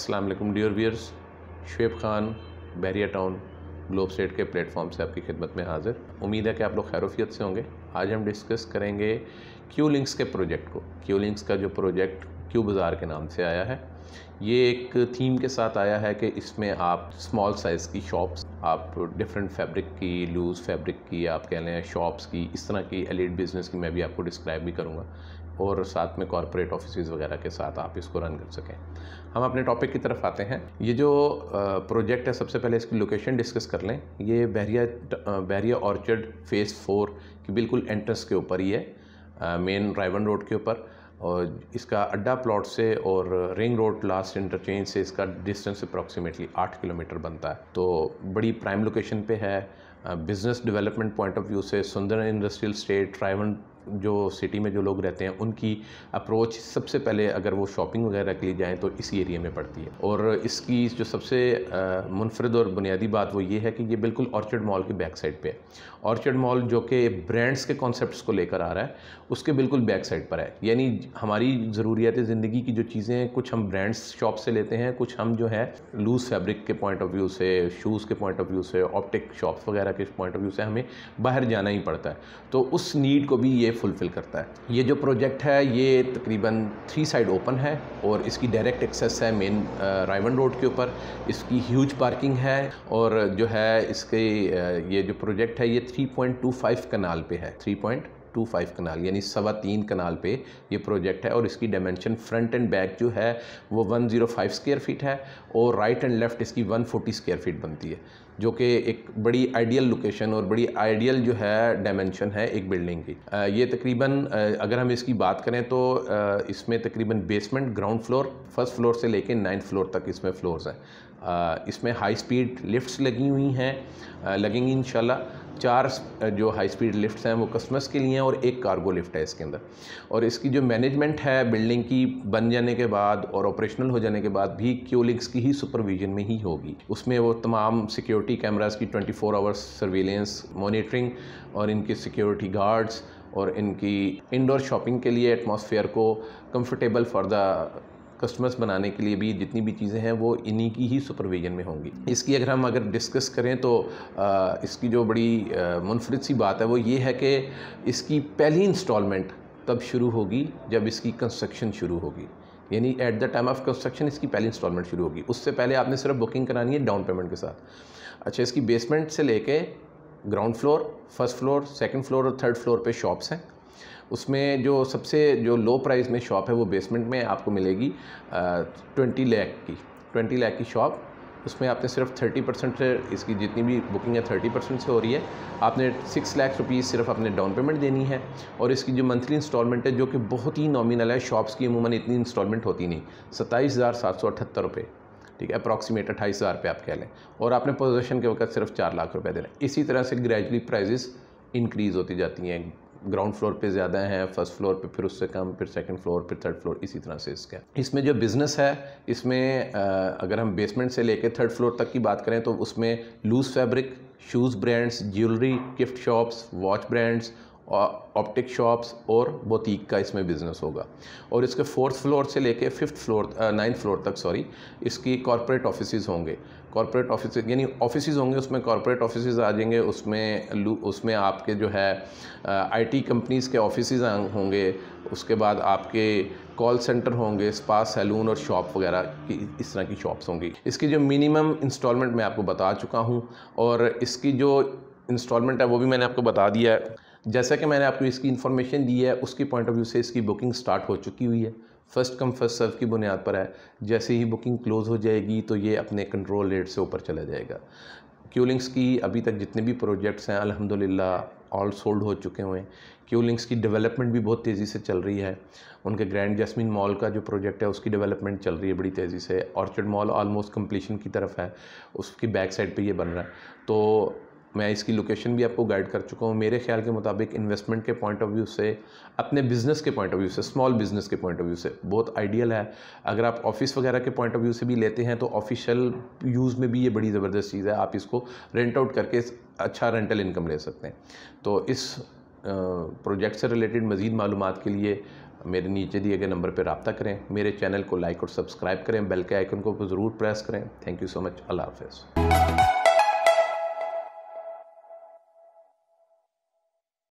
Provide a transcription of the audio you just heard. अस्सलाम वालेकुम dear viewers, Shoaib Khan Bahria town globe state के प्लेटफॉर्म से आपकी खिदमत में हाज़िर। उम्मीद है कि आप लोग खैरोफियत से होंगे। आज हम डिस्कस करेंगे क्यू लिंक्स के प्रोजेक्ट को। क्यू लिंक्स का जो प्रोजेक्ट क्यू बाज़ार के नाम से आया है, ये एक थीम के साथ आया है कि इसमें आप स्मॉल साइज़ की शॉप्स, आप डिफरेंट फैब्रिक की, लूज़ फैब्रिक की, आप कह लें शॉप्स की, इस तरह की एलिट बिज़नेस की मैं भी आपको डिस्क्राइब भी करूँगा और साथ में कॉर्पोरेट ऑफिस वगैरह के साथ आप इसको रन कर सकें। हम अपने टॉपिक की तरफ आते हैं। ये जो प्रोजेक्ट है, सबसे पहले इसकी लोकेशन डिस्कस कर लें। ये बहरिया ऑर्चर्ड फेज़ 4 की बिल्कुल एंट्रेंस के ऊपर ही है, मेन रायवन रोड के ऊपर, और इसका अड्डा प्लॉट से और रिंग रोड लास्ट इंटरचेंज से इसका डिस्टेंस अप्रॉक्सीमेटली 8 किलोमीटर बनता है। तो बड़ी प्राइम लोकेशन पे है। Business development point of view से सुंदर इंडस्ट्रियल स्टेट रायवन जो सिटी में जो लोग रहते हैं उनकी अप्रोच सबसे पहले अगर वो शॉपिंग वगैरह के लिए जाएँ तो इस एरिया में पड़ती है। और इसकी जो सबसे मुनफरद और बुनियादी बात वो ये है कि ये बिल्कुल ऑर्चर्ड मॉल के बैक साइड पे है। ऑर्चर्ड मॉल जो कि ब्रांड्स के कॉन्सेप्ट्स को लेकर आ रहा है, उसके बिल्कुल बैक साइड पर है। यानी हमारी ज़रूरियात ज़िंदगी की जो चीज़ें, कुछ हम ब्रांड्स शॉप से लेते हैं, कुछ हम जो है लूज़ फैब्रिक के पॉइंट ऑफ व्यू से, शूज़ के पॉइंट ऑफ व्यू से, ऑप्टिक शॉप्स वगैरह के पॉइंट ऑफ व्यू से हमें बाहर जाना ही पड़ता है, तो उस नीड को भी फुलफिल करता है। ये जो प्रोजेक्ट है ये तकरीबन 3 साइड ओपन है और इसकी डायरेक्ट एक्सेस है मेन रायवन रोड के ऊपर। इसकी ह्यूज पार्किंग है और जो है इसके ये जो प्रोजेक्ट है ये 3.25 कनाल पे है। 3.25 कनाल यानी 3.25 कनाल पे ये प्रोजेक्ट है। और इसकी डायमेंशन फ्रंट एंड बैक जो है वो 105 स्क्वायर फीट है और राइट एंड लेफ़्ट इसकी 140 स्क्वायर फीट बनती है, जो कि एक बड़ी आइडियल लोकेशन और बड़ी आइडियल जो है डायमेंशन है एक बिल्डिंग की। ये तकरीबन अगर हम इसकी बात करें तो इसमें तकरीबन basement, ground floor, first floor से लेकर 9th फ्लोर तक इसमें फ्लोर्स हैं। इसमें हाई स्पीड लिफ्ट्स लगी हुई हैं, लगेंगी इंशाल्लाह। 4 जो हाई स्पीड लिफ्ट्स हैं वो कस्टमर्स के लिए हैं और 1 कार्गो लिफ्ट है इसके अंदर। और इसकी जो मैनेजमेंट है बिल्डिंग की बन जाने के बाद और ऑपरेशनल हो जाने के बाद भी क्यू लिंक्स की ही सुपरविजन में ही होगी। उसमें वो तमाम सिक्योरिटी कैमरास की 24 आवर्स सर्विलेंस मॉनिटरिंग और इनके सिक्योरिटी गार्ड्स और इनकी इंडोर शॉपिंग के लिए एटमॉस्फेयर को कंफर्टेबल फॉर द कस्टमर्स बनाने के लिए भी जितनी भी चीज़ें हैं वो इन्हीं की ही सुपरविजन में होंगी। इसकी अगर हम डिस्कस करें तो इसकी जो बड़ी मुनफरद सी बात है वो ये है कि इसकी पहली इंस्टॉलमेंट तब शुरू होगी जब इसकी कंस्ट्रक्शन शुरू होगी, यानी at the time of construction इसकी पहली इंस्टॉलमेंट शुरू होगी। उससे पहले आपने सिर्फ बुकिंग करानी है डाउन पेमेंट के साथ। अच्छा, इसकी बेसमेंट से लेके ground floor, first floor, second floor और थर्ड फ्लोर पर शॉप्स हैं। उसमें जो सबसे जो लो प्राइस में शॉप है वो बेसमेंट में आपको मिलेगी 20 लाख की। 20 लाख की शॉप, उसमें आपने सिर्फ 30% से, इसकी जितनी भी बुकिंग है 30% से हो रही है, आपने 6 लाख रुपीज़ सिर्फ अपने डाउन पेमेंट देनी है। और इसकी जो मंथली इंस्टॉलमेंट है जो कि बहुत ही नॉमिनल है, शॉप्स की अमूमन इतनी इंस्टॉलमेंट होती नहीं, 27,778 रुपये, ठीक है, अप्रॉक्सीमेट 28,000 रुपये आप कह लें। और आपने पोजेशन के वक्त सिर्फ 4 लाख रुपये देना है। इसी तरह से ग्रेजुअली प्राइजेस इंक्रीज़ होती जाती हैं। ग्राउंड फ्लोर पे ज़्यादा हैं, फर्स्ट फ्लोर पे, फिर उससे कम, फिर सेकंड फ्लोर, फिर थर्ड फ्लोर, इसी तरह से इसका। इसमें जो बिज़नेस है, इसमें अगर हम बेसमेंट से लेके थर्ड फ्लोर तक की बात करें तो उसमें loose fabric, shoes brands, jewellery, gift shops, watch brands, optic shops और बुटीक का इसमें बिज़नेस होगा। और इसके 4th फ्लोर से लेके 5th फ्लोर 9th फ्लोर तक इसकी कॉर्पोरेट ऑफिसेज होंगे। कॉर्पोरेट ऑफिस यानी ऑफिसेज होंगे, उसमें कॉर्पोरेट ऑफिसेज आ जाएंगे, उसमें आपके जो है आईटी कंपनीज़ के ऑफिसेज होंगे, उसके बाद आपके कॉल सेंटर होंगे, स्पा, सैलून और शॉप वगैरह की इस तरह की शॉप्स होंगी। इसकी जो मिनिमम इंस्टॉलमेंट मैं आपको बता चुका हूँ और इसकी जो इंस्टॉलमेंट है वो भी मैंने आपको बता दिया है। जैसा कि मैंने आपको इसकी इन्फॉर्मेशन दी है, उसके पॉइंट ऑफ व्यू से इसकी बुकिंग स्टार्ट हो चुकी हुई है। फर्स्ट कम फर्स्ट सर्व की बुनियाद पर है। जैसे ही बुकिंग क्लोज़ हो जाएगी तो ये अपने कंट्रोल रेट से ऊपर चला जाएगा। क्यू लिंक्स की अभी तक जितने भी प्रोजेक्ट्स हैं अल्हम्दुलिल्लाह ऑल सोल्ड हो चुके हुए हैं। क्यू लिंक्स की डेवलपमेंट भी बहुत तेज़ी से चल रही है। उनके ग्रैंड जैस्मिन मॉल का जो प्रोजेक्ट है उसकी डेवलपमेंट चल रही है बड़ी तेज़ी से। ऑर्चर्ड मॉल ऑलमोस्ट कम्प्लीशन की तरफ है, उसकी बैक साइड पर ये बन रहा है। तो मैं इसकी लोकेशन भी आपको गाइड कर चुका हूँ। मेरे ख्याल के मुताबिक इन्वेस्टमेंट के पॉइंट ऑफ व्यू से, अपने बिज़नेस के पॉइंट ऑफ व्यू से, स्मॉल बिज़नेस के पॉइंट ऑफ व्यू से बहुत आइडियल है। अगर आप ऑफिस वगैरह के पॉइंट ऑफ व्यू से भी लेते हैं तो ऑफिशियल यूज़ में भी ये बड़ी ज़बरदस्त चीज़ है। आप इसको रेंट आउट करके अच्छा रेंटल इनकम ले सकते हैं। तो इस प्रोजेक्ट से रिलेटेड मज़ीद मालूमात के लिए मेरे नीचे दिए गए नंबर पर रब्ता करें। मेरे चैनल को लाइक और सब्सक्राइब करें, बेल के आइकन को ज़रूर प्रेस करें। थैंक यू सो मच, अल्लाह हाफ़िज़।